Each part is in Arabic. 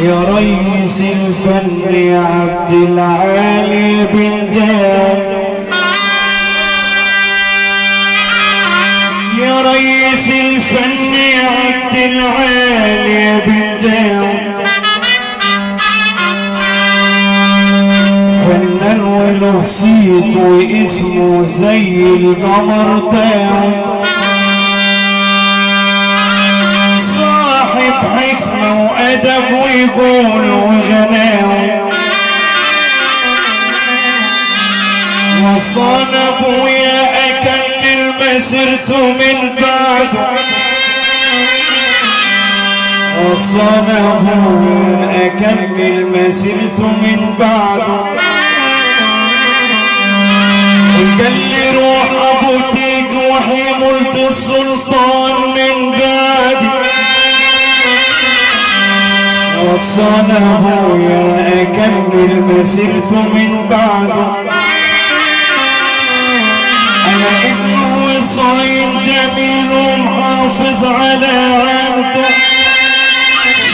يا ريس الفن عبد العال البنجاوى، يا ريس الفن عبد العال البنجاوى، فنان ونصيب واسمه زي القمر تاعه، أدب ويقول وغناوي، وصان أبويا أكمل مسيرته من بعده، وصان أبويا أكمل مسيرته من بعده، وكان لي روح أبو تيج وحي ملك السلطان من بعده، وصان أبويا أكمل مسيرته من بعده، أنا ابنه صايم جميل ومحافظ على عهده،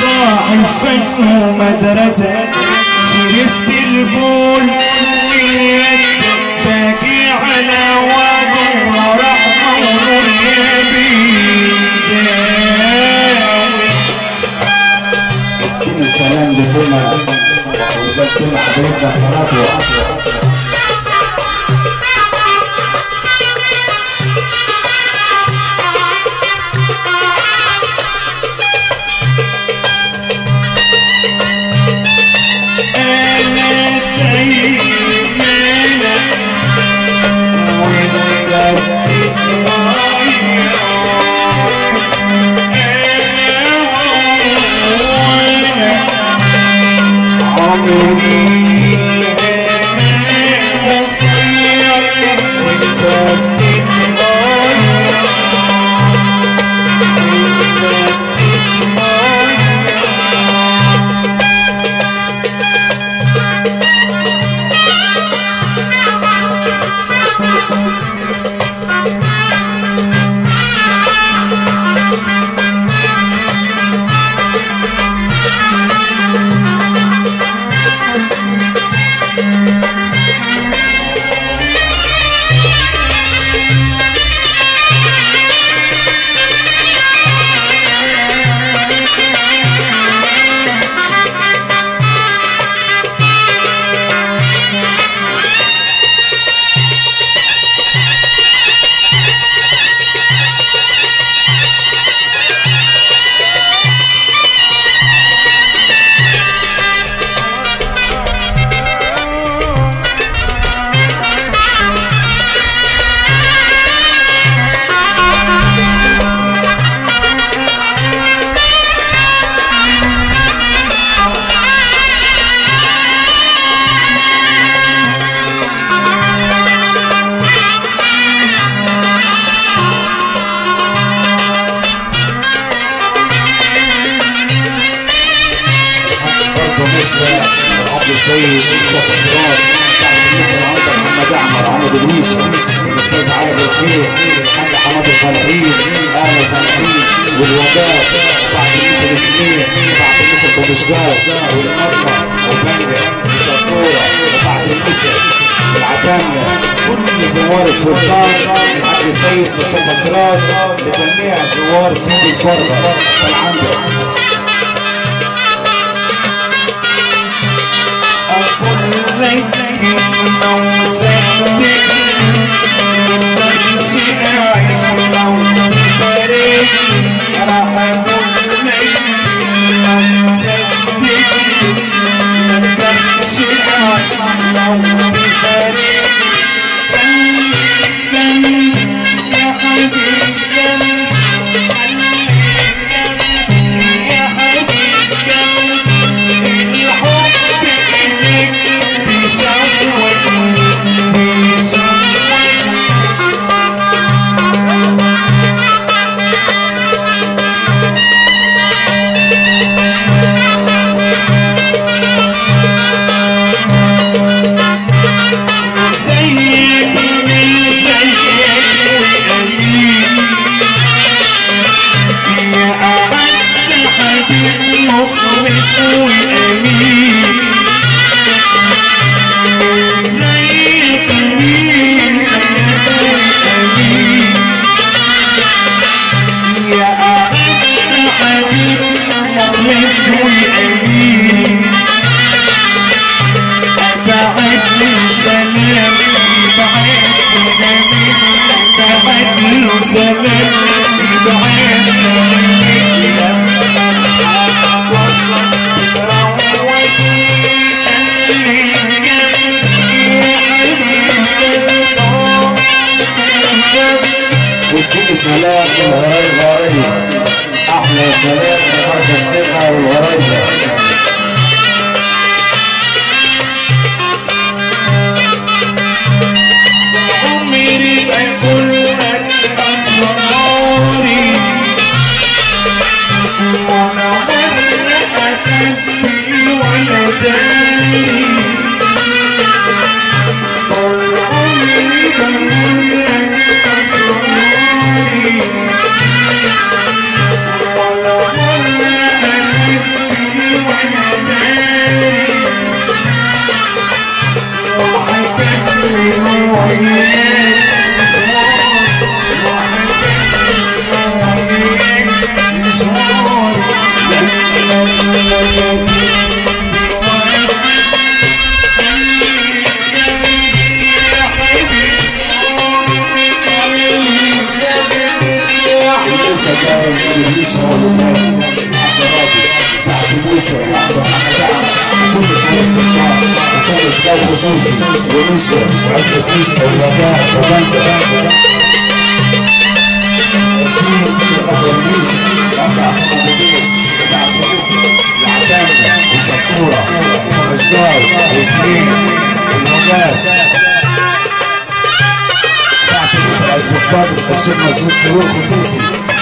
صاحب فن ومدرسة شرفت البول من يده، باجي على وجهه ورحمة النبي. سلام لكلنا وجدت كل حبايبنا قناتنا. أنا سيد مانا وأنت السيد مصطفى سراج، الريس محمد عبد العال، الاستاذ عادل خير، الحاج حماده صالحين، اهلا صالحين والوفاء، وبعد الريس الاسمين، وبعد الريس البنجاوى والقرمه وبنجا وشطوره، وبعد الريس العتامه كل زوار السلطان، الحاج السيد مصطفى سراج لجميع زوار سيدي الفرده والعنبر. الشباب والهرايب والريس، احلى الشباب في مركز ثقه والهرايب. الشيخ مزيد خصوصي